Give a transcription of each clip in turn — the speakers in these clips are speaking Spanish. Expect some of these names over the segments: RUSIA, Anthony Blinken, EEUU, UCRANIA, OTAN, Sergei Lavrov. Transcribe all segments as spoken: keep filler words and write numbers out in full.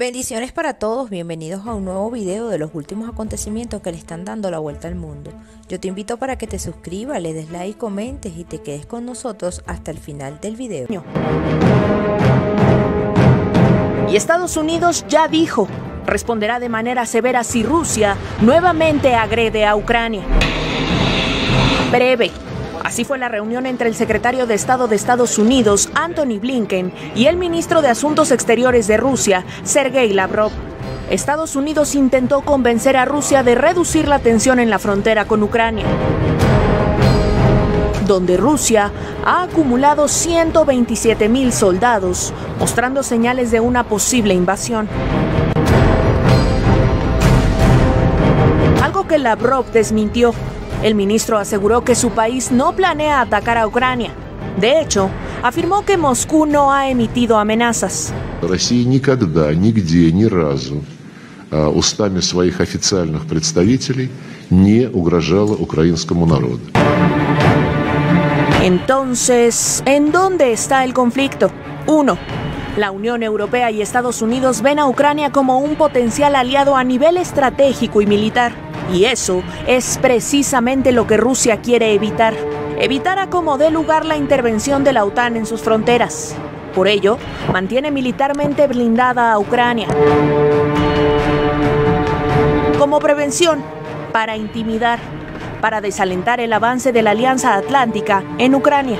Bendiciones para todos, bienvenidos a un nuevo video de los últimos acontecimientos que le están dando la vuelta al mundo. Yo te invito para que te suscribas, le des like, comentes y te quedes con nosotros hasta el final del video. Y Estados Unidos ya dijo, responderá de manera severa si Rusia nuevamente agrede a Ucrania. Breve. Así fue la reunión entre el secretario de Estado de Estados Unidos, Anthony Blinken, y el ministro de Asuntos Exteriores de Rusia, Sergei Lavrov. Estados Unidos intentó convencer a Rusia de reducir la tensión en la frontera con Ucrania, donde Rusia ha acumulado ciento veintisiete mil soldados, mostrando señales de una posible invasión. Algo que Lavrov desmintió. El ministro aseguró que su país no planea atacar a Ucrania. De hecho, afirmó que Moscú no ha emitido amenazas. Rusia никогда, нигде, ни разу, устами своих официальных представителей не угрожала украинскому народу. Entonces, ¿en dónde está el conflicto? Uno. La Unión Europea y Estados Unidos ven a Ucrania como un potencial aliado a nivel estratégico y militar. Y eso es precisamente lo que Rusia quiere evitar. Evitar a como dé lugar la intervención de la OTAN en sus fronteras. Por ello, mantiene militarmente blindada a Ucrania. Como prevención, para intimidar, para desalentar el avance de la Alianza Atlántica en Ucrania.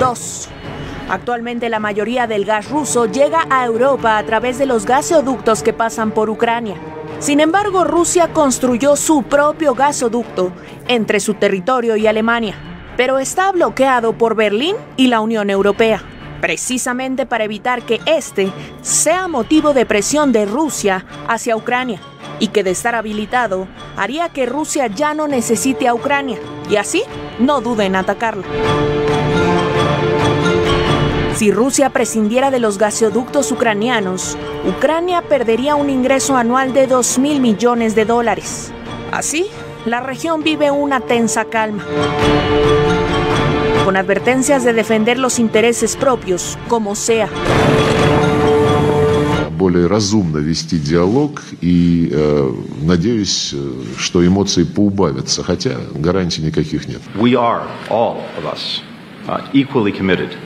Dos. Actualmente la mayoría del gas ruso llega a Europa a través de los gasoductos que pasan por Ucrania. Sin embargo, Rusia construyó su propio gasoducto entre su territorio y Alemania, pero está bloqueado por Berlín y la Unión Europea, precisamente para evitar que este sea motivo de presión de Rusia hacia Ucrania, y que de estar habilitado haría que Rusia ya no necesite a Ucrania, y así no dude en atacarlo. Si Rusia prescindiera de los gasoductos ucranianos, Ucrania perdería un ingreso anual de dos mil millones de dólares. Así, la región vive una tensa calma, con advertencias de defender los intereses propios, como sea. Более разумно вести диалог, и э, надеюсь, что эмоции поубавятся, хотя гарантий никаких нет. We are, all of us, uh, equally committed.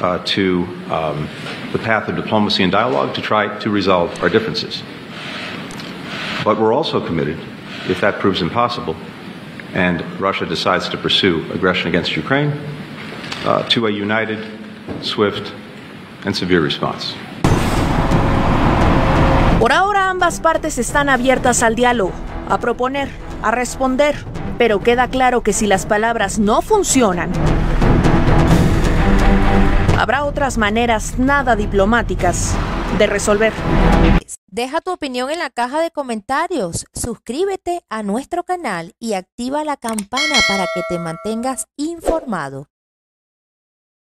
Uh, to um, the path of diplomacy and dialogue to try to resolve our differences. But we're also committed, if that proves impossible, and Russia decides to pursue aggression against Ukraine, uh, to a united, swift, and severe response. Por ahora ambas partes están abiertas al diálogo, a proponer, a responder, pero queda claro que si las palabras no funcionan, habrá otras maneras nada diplomáticas de resolver. Deja tu opinión en la caja de comentarios, suscríbete a nuestro canal y activa la campana para que te mantengas informado.